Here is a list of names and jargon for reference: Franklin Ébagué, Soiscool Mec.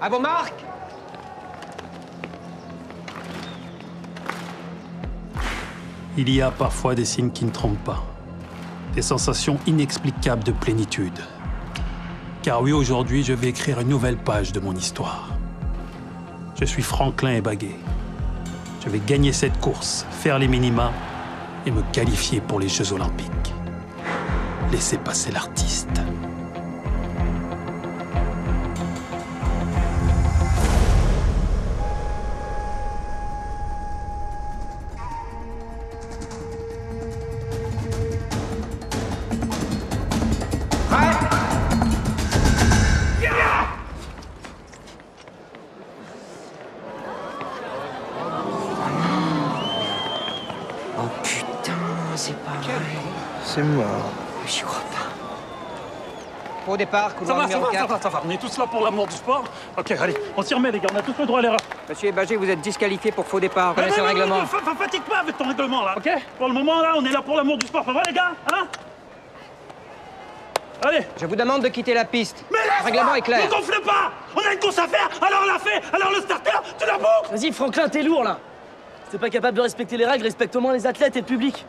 À vos marques! Il y a parfois des signes qui ne trompent pas. Des sensations inexplicables de plénitude. Car oui, aujourd'hui, je vais écrire une nouvelle page de mon histoire. Je suis Franklin Ébagué. Je vais gagner cette course, faire les minima et me qualifier pour les Jeux Olympiques. Laissez passer l'artiste. Oh putain, c'est pas vrai. C'est mort. J'y crois pas. Au départ, couloir numéro 4. Ça va, on est tous là pour l'amour du sport. Ok, allez, on s'y remet les gars, on a tous le droit à l'erreur. Monsieur Ébagué, vous êtes disqualifié pour faux départ, connaissez le règlement. Non, fatigue pas avec ton règlement là, ok? Pour le moment là, on est là pour l'amour du sport, pas vrai les gars? Hein? Allez! Je vous demande de quitter la piste. Mais laisse-moi! Le règlement est clair. Ne gonfle pas! On a une course à faire, alors on l'a fait, alors le starter, tu la boucles! Vas-y Franklin, t'es lourd là! T'es pas capable de respecter les règles, respecte au moins les athlètes et le public.